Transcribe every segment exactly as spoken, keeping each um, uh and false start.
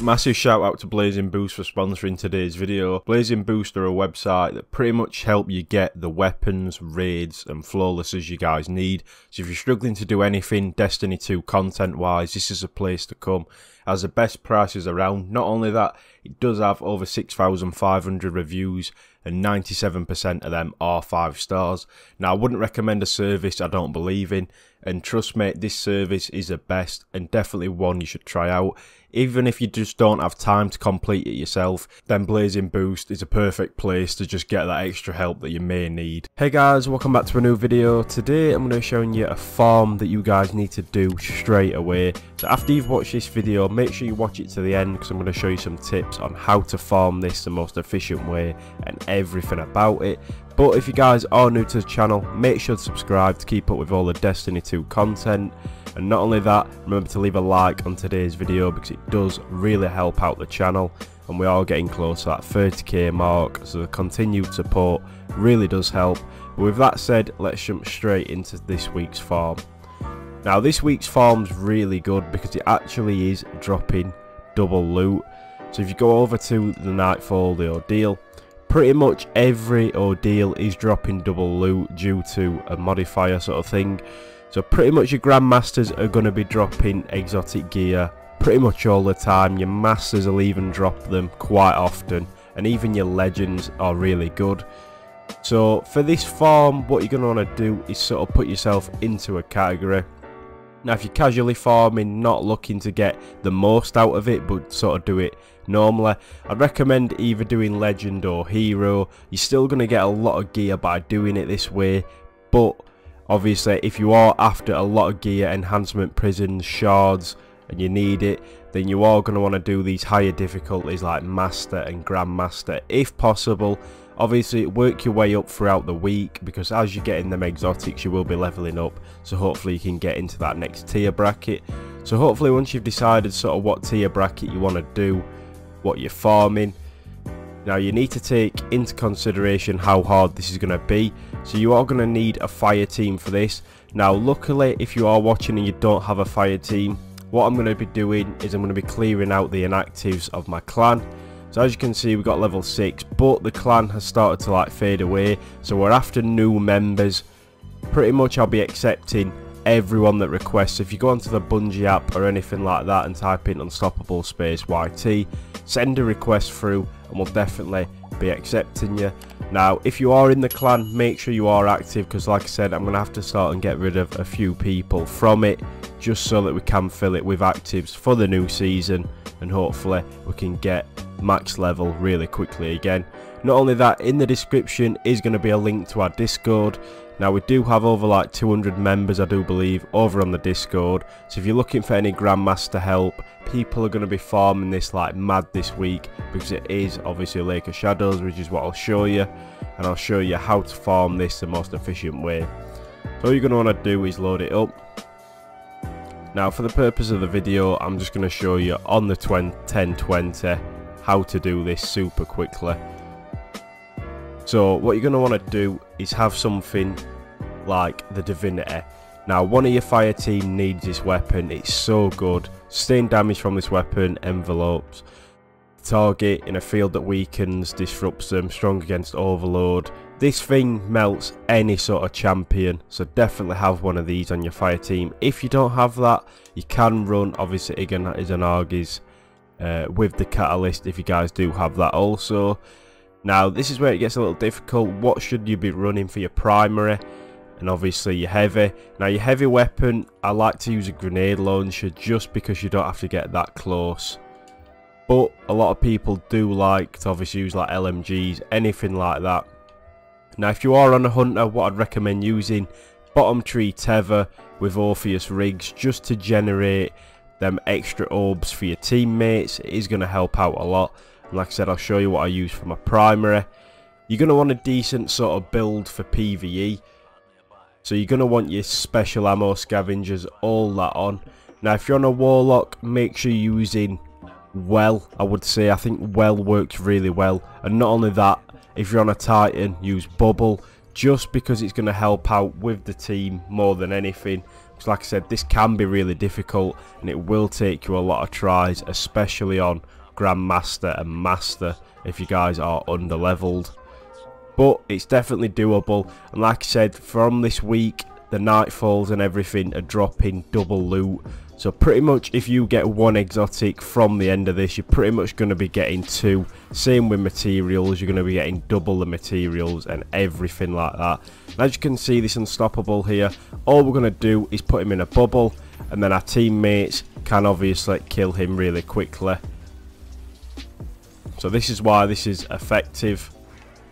Massive shout out to Blazing Boost for sponsoring today's video. Blazing Boost are a website that pretty much help you get the weapons, raids and flawlesses you guys need. So if you're struggling to do anything Destiny two content wise, this is a place to come. It has the best prices around. Not only that, it does have over six thousand five hundred reviews and ninety-seven percent of them are five stars. Now I wouldn't recommend a service I don't believe in. And trust me, this service is the best and definitely one you should try out. Even if you just don't have time to complete it yourself, then Blazing Boost is a perfect place to just get that extra help that you may need. Hey guys, welcome back to a new video. Today I'm going to be showing you a farm that you guys need to do straight away. So after you've watched this video, make sure you watch it to the end because I'm going to show you some tips on how to farm this the most efficient way and everything about it. But if you guys are new to the channel, make sure to subscribe to keep up with all the Destiny two content. And not only that, remember to leave a like on today's video because it does really help out the channel. And we are getting close to that thirty K mark, so the continued support really does help. But with that said, let's jump straight into this week's farm. Now this week's farm's really good because it actually is dropping double loot. So if you go over to the Nightfall, the Ordeal, pretty much every ordeal is dropping double loot due to a modifier sort of thing. So pretty much your Grandmasters are going to be dropping exotic gear pretty much all the time. Your Masters will even drop them quite often. And even your Legends are really good. So for this farm, what you're going to want to do is sort of put yourself into a category. Now if you're casually farming, not looking to get the most out of it, but sort of do it normally, I'd recommend either doing Legend or Hero. You're still going to get a lot of gear by doing it this way, but obviously if you are after a lot of gear, enhancement prisons, shards, and you need it, then you are going to want to do these higher difficulties like Master and Grandmaster if possible. Obviously work your way up throughout the week because as you're getting them exotics you will be leveling up, so hopefully you can get into that next tier bracket. So hopefully once you've decided sort of what tier bracket you want to do, what you're farming, now you need to take into consideration how hard this is going to be. So you are going to need a fire team for this. Now luckily if you are watching and you don't have a fire team, what I'm going to be doing is I'm going to be clearing out the inactives of my clan. So as you can see, we've got level six, but the clan has started to like fade away, so we're after new members. Pretty much I'll be accepting everyone that requests. If you go onto the Bungie app or anything like that and type in unstoppable space Y T, send a request through and we'll definitely be accepting you. Now if you are in the clan, make sure you are active because like I said, I'm going to have to start and get rid of a few people from it just so that we can fill it with actives for the new season and hopefully we can get max level really quickly again. Not only that, in the description is going to be a link to our Discord. Now we do have over like two hundred members I do believe over on the Discord, so if you're looking for any Grandmaster help, people are going to be farming this like mad this week because it is obviously Lake of Shadows, which is what I'll show you, and I'll show you how to farm this the most efficient way. So all you're going to want to do is load it up. Now for the purpose of the video, I'm just going to show you on the ten twenty how to do this super quickly. So what you're going to want to do is have something like the Divinity. Now one of your fire team needs this weapon, it's so good. Sustained damage from this weapon envelopes the target in a field that weakens, disrupts them, strong against overload. This thing melts any sort of champion, so definitely have one of these on your fire team. If you don't have that, you can run obviously Izanagi's uh, with the catalyst if you guys do have that also. Now this is where it gets a little difficult. What should you be running for your primary? And obviously your heavy. Now your heavy weapon, I like to use a grenade launcher just because you don't have to get that close. But a lot of people do like to obviously use like L M Gs, anything like that. Now if you are on a hunter, what I'd recommend using, bottom tree tether with Orpheus Rigs just to generate them extra orbs for your teammates. It is going to help out a lot. And like I said, I'll show you what I use for my primary. You're going to want a decent sort of build for PvE. So you're going to want your special ammo, scavengers, all that on. Now if you're on a warlock, make sure you're using well, I would say. I think well works really well. And not only that, if you're on a Titan, use bubble just because it's going to help out with the team more than anything. Because like I said, this can be really difficult and it will take you a lot of tries, especially on Grandmaster and Master if you guys are underleveled. But it's definitely doable, and like I said, from this week the Nightfalls and everything are dropping double loot. So pretty much if you get one exotic from the end of this, you're pretty much going to be getting two. Same with materials, you're going to be getting double the materials and everything like that. And as you can see, this Unstoppable here, all we're going to do is put him in a bubble, and then our teammates can obviously kill him really quickly. So this is why this is effective.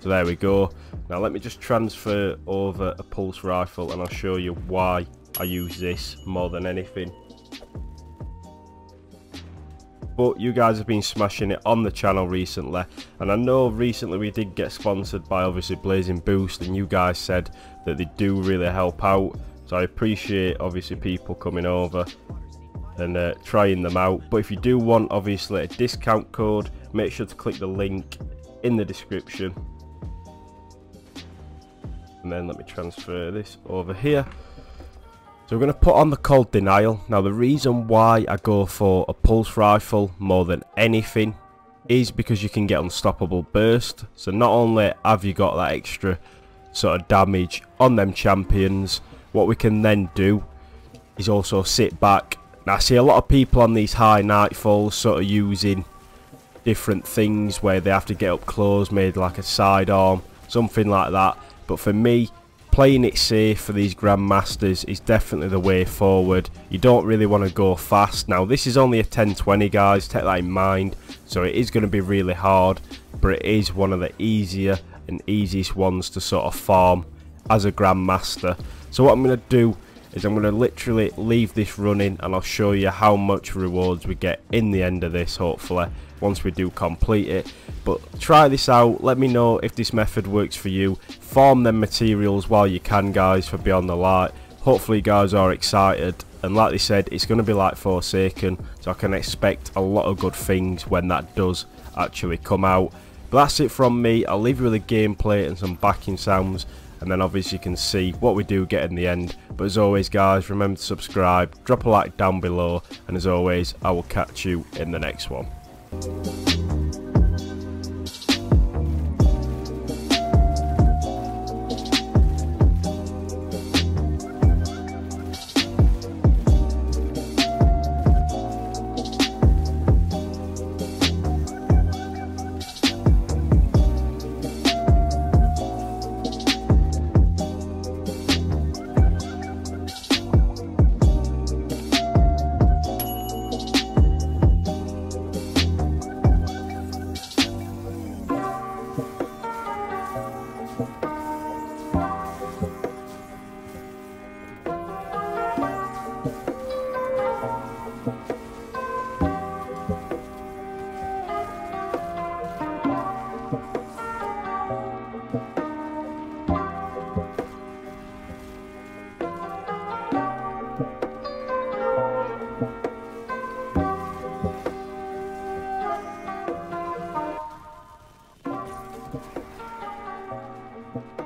So there we go. Now let me just transfer over a pulse rifle and I'll show you why I use this more than anything. But you guys have been smashing it on the channel recently, and I know recently we did get sponsored by obviously Blazing Boost, and you guys said that they do really help out. So I appreciate obviously people coming over and uh, trying them out. But if you do want obviously a discount code, make sure to click the link in the description. And then let me transfer this over here. So we're going to put on the Cold Denial. Now the reason why I go for a pulse rifle more than anything is because you can get Unstoppable Burst. So not only have you got that extra sort of damage on them champions, what we can then do is also sit back. Now I see a lot of people on these high Nightfalls sort of using different things where they have to get up close, made like a sidearm, something like that. But for me, playing it safe for these Grandmasters is definitely the way forward. You don't really want to go fast. Now this is only a ten twenty, guys, take that in mind. So it is going to be really hard, but it is one of the easier and easiest ones to sort of farm as a Grandmaster. So what I'm going to do is I'm going to literally leave this running, and I'll show you how much rewards we get in the end of this, hopefully, once we do complete it. But try this out, let me know if this method works for you. Farm them materials while you can, guys, for Beyond the Light. Hopefully you guys are excited, and like they said, it's going to be like Forsaken, so I can expect a lot of good things when that does actually come out. But that's it from me. I'll leave you with a gameplay and some backing sounds, and then obviously you can see what we do get in the end. But as always, guys, remember to subscribe, drop a like down below, and as always, I will catch you in the next one. Thank you.